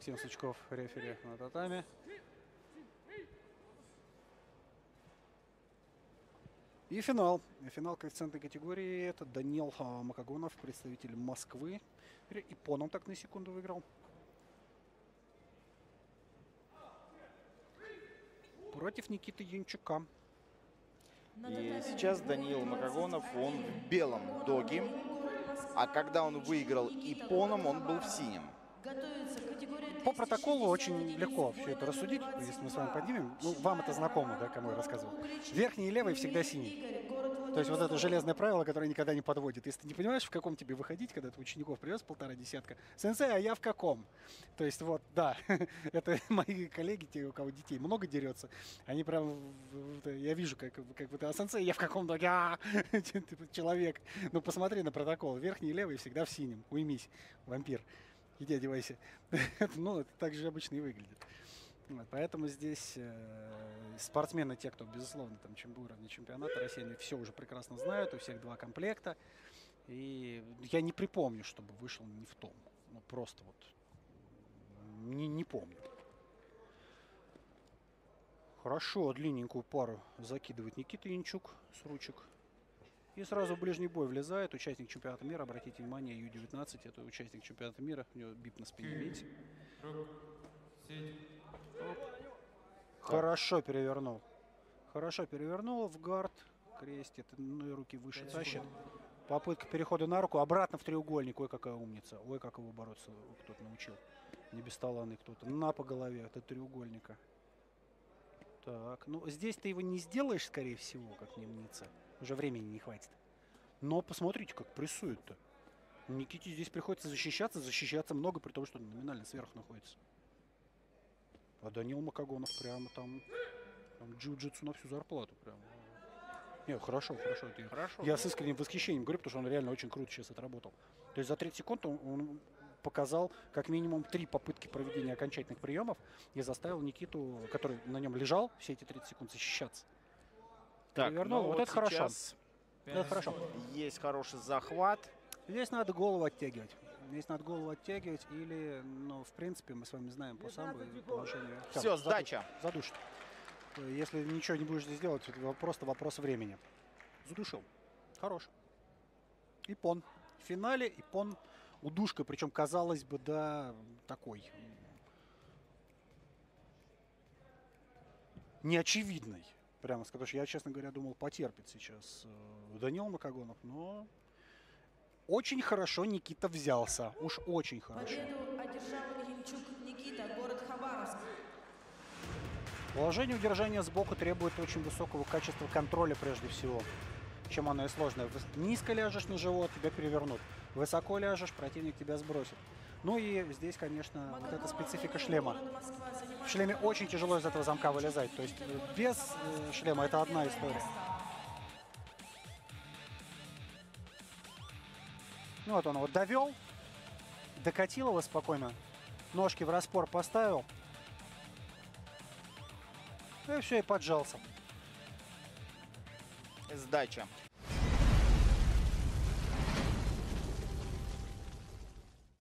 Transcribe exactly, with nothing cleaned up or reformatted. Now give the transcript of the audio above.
Всем Сычков, рефери на татами. И финал. Финал коэффициентной категории. Это Даниил Макогонов, представитель Москвы. Японом так на секунду выиграл. Против Никиты Янчука. И сейчас Даниил Макогонов, он в белом доге. А когда он выиграл японом, он был в синем. По протоколу очень легко все это рассудить, если мы с вами поднимем. Ну, вам это знакомо, да, кому я рассказывал. Верхний и левый всегда синий. То есть вот это железное правило, которое никогда не подводит. Если ты не понимаешь, в каком тебе выходить, когда ты учеников привез полтора десятка. Сенсей, а я в каком? То есть вот, да, это мои коллеги, те, у кого детей много дерется. Они прям, я вижу, как вот, а сенсей, я в каком доге? Человек. Ну, посмотри на протокол. Верхний и левый всегда в синем. Уймись, вампир. Иди одевайся. Ну, это так же обычно и выглядит. Вот, поэтому здесь э, спортсмены, те, кто, безусловно, там, чем бы уровня чемпионата России, они все уже прекрасно знают. У всех два комплекта. И я не припомню, чтобы вышел не в том. Ну, просто вот не, не помню. Хорошо, длинненькую пару закидывает Никита Янчук с ручек. И сразу в ближний бой влезает участник чемпионата мира. Обратите внимание, ю девятнадцать, это участник чемпионата мира. У него бип на спине, видите? Хорошо перевернул. Хорошо перевернул в гард. Крестит, ну и руки выше тащит. Попытка перехода на руку. Обратно в треугольник. Ой, какая умница. Ой, как его бороться кто-то научил. Не бесталанный кто-то. На по голове от треугольника. Так, ну здесь ты его не сделаешь, скорее всего, как немница. Уже времени не хватит. Но посмотрите, как прессует-то. Никите здесь приходится защищаться, защищаться много, при том, что он номинально сверху находится. А Даниил Макогонов прямо там, там джиу-джитсу на всю зарплату. Прямо. Не, хорошо, хорошо. Это хорошо. Я с искренним восхищением говорю, потому что он реально очень круто сейчас отработал. То есть за тридцать секунд он, он показал как минимум три попытки проведения окончательных приемов и заставил Никиту, который на нем лежал, все эти тридцать секунд защищаться. Так, ну, вот, вот это хорошо. Это хорошо. Есть хороший захват. Здесь надо голову оттягивать. Здесь надо голову оттягивать или, ну, в принципе, мы с вами знаем по самбо положению. Все, Все сдача. Задушит. Если ничего не будешь здесь делать, это просто вопрос времени. Задушил. Хорош. Иппон. В финале иппон удушка, причем, казалось бы, да, такой. Неочевидной. Прямо скажу, я, честно говоря, думал, потерпит сейчас Даниил Макогонов, но... Очень хорошо Никита взялся. Уж очень хорошо. Победу одержал Янчук Никита, город Хабаровск. Положение удержания сбоку требует очень высокого качества контроля прежде всего. Чем оно и сложное. Низко ляжешь на живот, тебя перевернут. Высоко ляжешь, противник тебя сбросит. Ну и здесь, конечно, вот эта специфика шлема. В шлеме очень тяжело из этого замка вылезать. То есть без шлема это одна история. Ну вот он его довел, докатил его спокойно, ножки в распор поставил. И все, и поджался. Сдача.